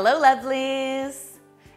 Hello lovelies!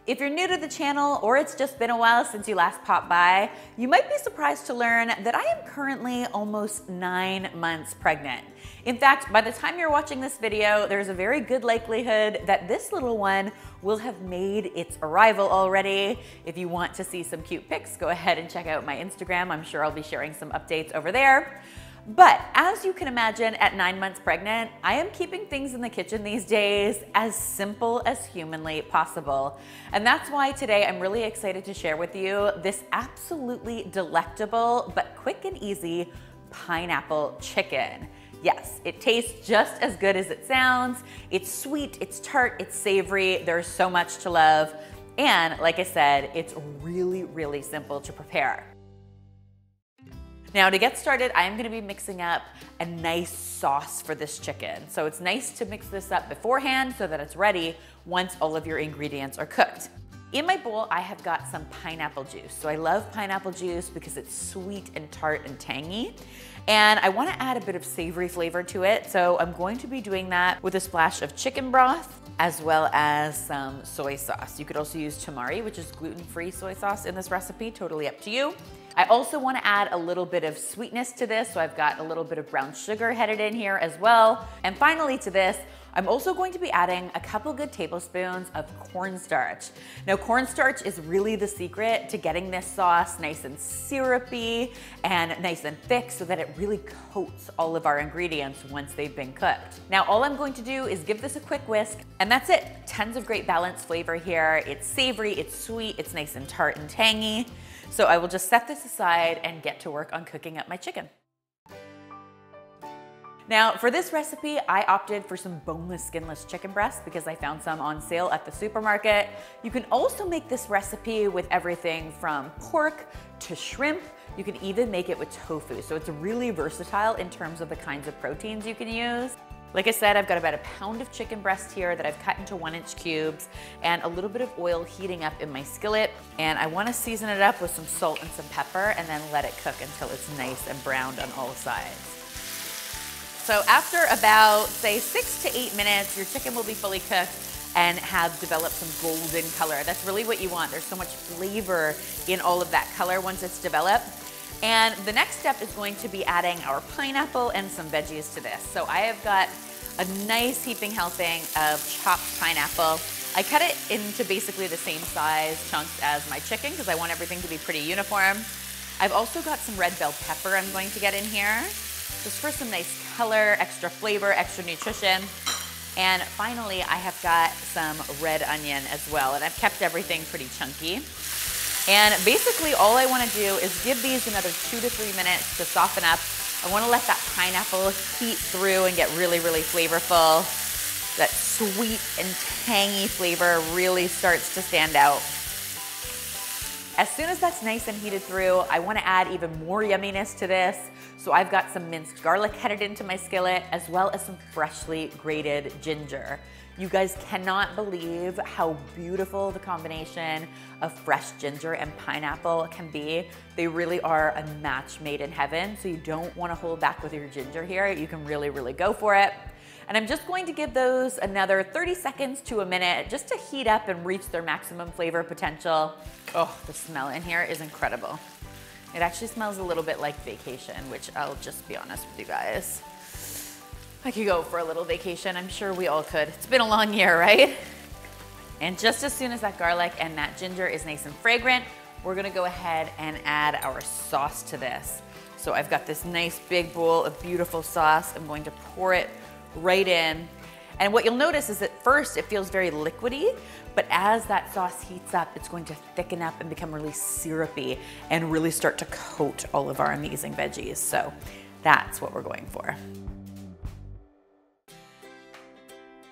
If you're new to the channel or it's just been a while since you last popped by, you might be surprised to learn that I am currently almost 9 months pregnant. In fact, by the time you're watching this video, there's a very good likelihood that this little one will have made its arrival already. If you want to see some cute pics, go ahead and check out my Instagram. I'm sure I'll be sharing some updates over there. But as you can imagine, at 9 months pregnant, I am keeping things in the kitchen these days as simple as humanly possible. And that's why today I'm really excited to share with you this absolutely delectable but quick and easy pineapple chicken. Yes, it tastes just as good as it sounds. It's sweet, it's tart, it's savory, there's so much to love. And like I said, it's really, really simple to prepare. Now to get started, I'm gonna be mixing up a nice sauce for this chicken. So it's nice to mix this up beforehand so that it's ready once all of your ingredients are cooked. In my bowl, I have got some pineapple juice. So I love pineapple juice because it's sweet and tart and tangy. And I wanna add a bit of savory flavor to it. So I'm going to be doing that with a splash of chicken broth as well as some soy sauce. You could also use tamari, which is gluten-free soy sauce in this recipe, totally up to you. I also want to add a little bit of sweetness to this, so I've got a little bit of brown sugar headed in here as well. And finally to this, I'm also going to be adding a couple good tablespoons of cornstarch. Now cornstarch is really the secret to getting this sauce nice and syrupy and nice and thick so that it really coats all of our ingredients once they've been cooked. Now all I'm going to do is give this a quick whisk and that's it. Tons of great balanced flavor here. It's savory, it's sweet, it's nice and tart and tangy. So I will just set this aside and get to work on cooking up my chicken. Now for this recipe, I opted for some boneless, skinless chicken breasts because I found some on sale at the supermarket. You can also make this recipe with everything from pork to shrimp. You can even make it with tofu. So it's really versatile in terms of the kinds of proteins you can use. Like I said, I've got about a pound of chicken breast here that I've cut into 1-inch cubes and a little bit of oil heating up in my skillet. And I wanna season it up with some salt and some pepper and then let it cook until it's nice and browned on all sides. So after about, say, 6 to 8 minutes, your chicken will be fully cooked and have developed some golden color. That's really what you want. There's so much flavor in all of that color once it's developed. And the next step is going to be adding our pineapple and some veggies to this. So I have got a nice heaping helping of chopped pineapple. I cut it into basically the same size chunks as my chicken because I want everything to be pretty uniform. I've also got some red bell pepper I'm going to get in here just for some nice color, extra flavor, extra nutrition. And finally, I have got some red onion as well. And I've kept everything pretty chunky. And basically all I wanna do is give these another 2 to 3 minutes to soften up. I wanna let that pineapple heat through and get really, really flavorful. That sweet and tangy flavor really starts to stand out. As soon as that's nice and heated through, I wanna add even more yumminess to this. So I've got some minced garlic headed into my skillet as well as some freshly grated ginger. You guys cannot believe how beautiful the combination of fresh ginger and pineapple can be. They really are a match made in heaven, so you don't want to hold back with your ginger here. You can really, really go for it. And I'm just going to give those another 30 seconds to a minute just to heat up and reach their maximum flavor potential. Oh, the smell in here is incredible. It actually smells a little bit like vacation, which I'll just be honest with you guys. I could go for a little vacation. I'm sure we all could. It's been a long year, right? And just as soon as that garlic and that ginger is nice and fragrant, we're gonna go ahead and add our sauce to this. So I've got this nice big bowl of beautiful sauce. I'm going to pour it right in. And what you'll notice is at first it feels very liquidy, but as that sauce heats up, it's going to thicken up and become really syrupy and really start to coat all of our amazing veggies. So that's what we're going for.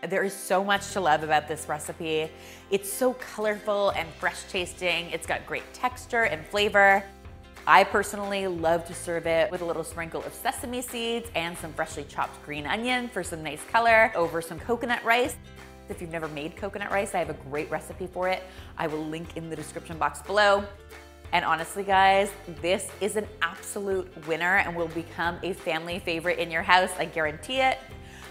There is so much to love about this recipe. It's so colorful and fresh tasting. It's got great texture and flavor. I personally love to serve it with a little sprinkle of sesame seeds and some freshly chopped green onion for some nice color over some coconut rice. If you've never made coconut rice, I have a great recipe for it. I will link in the description box below. And honestly guys, this is an absolute winner and will become a family favorite in your house, I guarantee it.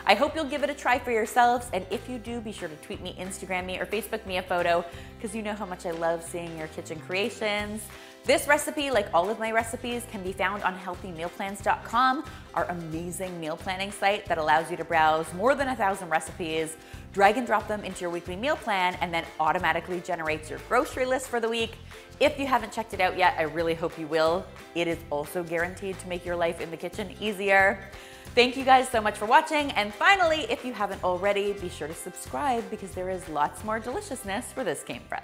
I hope you'll give it a try for yourselves, and if you do, be sure to tweet me, Instagram me, or Facebook me a photo, because you know how much I love seeing your kitchen creations. This recipe, like all of my recipes, can be found on HealthyMealPlans.com, our amazing meal planning site that allows you to browse more than 1,000 recipes, drag and drop them into your weekly meal plan, and then automatically generates your grocery list for the week. If you haven't checked it out yet, I really hope you will. It is also guaranteed to make your life in the kitchen easier. Thank you guys so much for watching, and finally, if you haven't already, be sure to subscribe because there is lots more deliciousness where this came from.